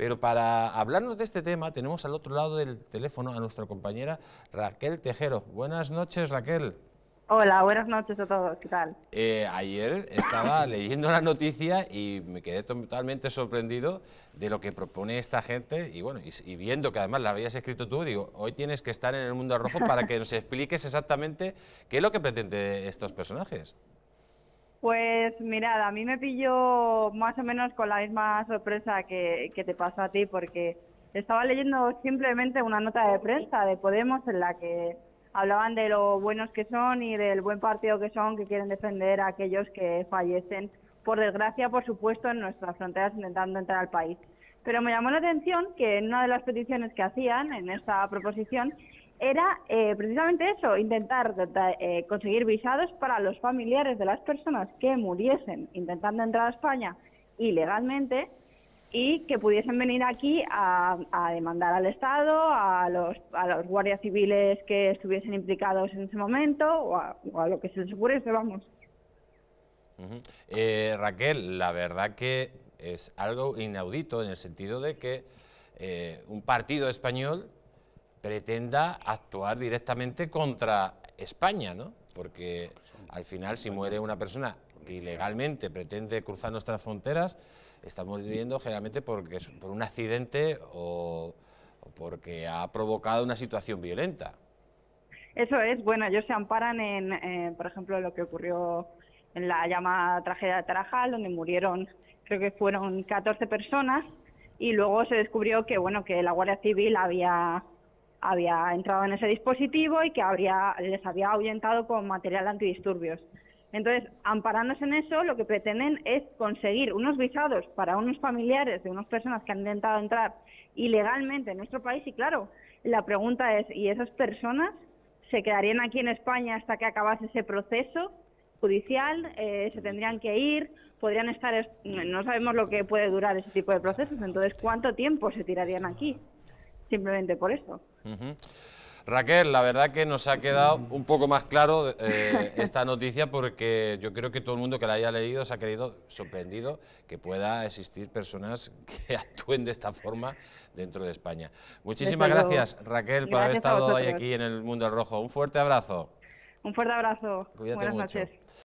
Pero para hablarnos de este tema tenemos al otro lado del teléfono a nuestra compañera Raquel Tejero. Buenas noches, Raquel. Hola, buenas noches a todos, ¿qué tal? Ayer estaba leyendo la noticia y me quedé totalmente sorprendido de lo que propone esta gente y bueno, y viendo que además la habías escrito tú, digo, hoy tienes que estar en El Mundo del Rojo para que nos expliques exactamente qué es lo que pretenden estos personajes. Pues mirad, a mí me pilló más o menos con la misma sorpresa que te pasó a ti, porque estaba leyendo simplemente una nota de prensa de Podemos en la que hablaban de lo buenos que son y del buen partido que son, que quieren defender a aquellos que fallecen, por desgracia, por supuesto, en nuestras fronteras intentando entrar al país. Pero me llamó la atención que en una de las peticiones que hacían en esta proposición era precisamente eso, intentar conseguir visados para los familiares de las personas que muriesen intentando entrar a España ilegalmente y que pudiesen venir aquí a demandar al Estado, a los guardias civiles que estuviesen implicados en ese momento o a lo que se les ocurriese, vamos. Raquel, la verdad que es algo inaudito en el sentido de que un partido español pretenda actuar directamente contra España, ¿no? Porque al final, si muere una persona que ilegalmente pretende cruzar nuestras fronteras, estamos viviendo generalmente porque es por un accidente o porque ha provocado una situación violenta. Eso es, bueno, ellos se amparan en, por ejemplo, lo que ocurrió en la llamada tragedia de Tarajal, donde murieron, creo que fueron 14 personas, y luego se descubrió que, bueno, que la Guardia Civil había entrado en ese dispositivo y que les había ahuyentado con material antidisturbios. Entonces, amparándose en eso, lo que pretenden es conseguir unos visados para unos familiares de unas personas que han intentado entrar ilegalmente en nuestro país. Y claro, la pregunta es, ¿y esas personas se quedarían aquí en España hasta que acabase ese proceso judicial? ¿Se tendrían que ir? ¿Podrían estar? No sabemos lo que puede durar ese tipo de procesos. Entonces, ¿cuánto tiempo se tirarían aquí? Simplemente por eso. Raquel, la verdad que nos ha quedado un poco más claro esta noticia, porque yo creo que todo el mundo que la haya leído se ha quedado sorprendido que pueda existir personas que actúen de esta forma dentro de España. Muchísimas gracias, Raquel, por haber estado hoy aquí en El Mundo del Rojo. Un fuerte abrazo. Un fuerte abrazo. Cuídate mucho. Buenas noches.